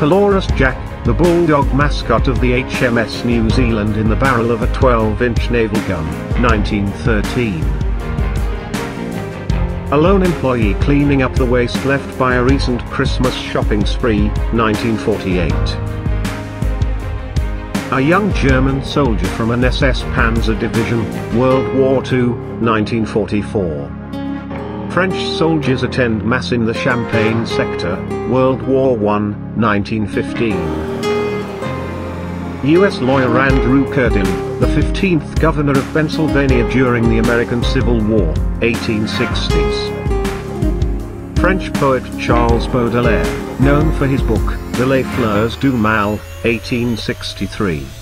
Polaris Jack, the bulldog mascot of the HMS New Zealand, in the barrel of a 12-inch naval gun, 1913. A lone employee cleaning up the waste left by a recent Christmas shopping spree, 1948. A young German soldier from an SS Panzer division, World War II, 1944. French soldiers attend mass in the Champagne sector, World War I, 1915. U.S. lawyer Andrew Curtin, the 15th governor of Pennsylvania during the American Civil War, 1860s. French poet Charles Baudelaire, known for his book, The Les Fleurs du Mal, 1863.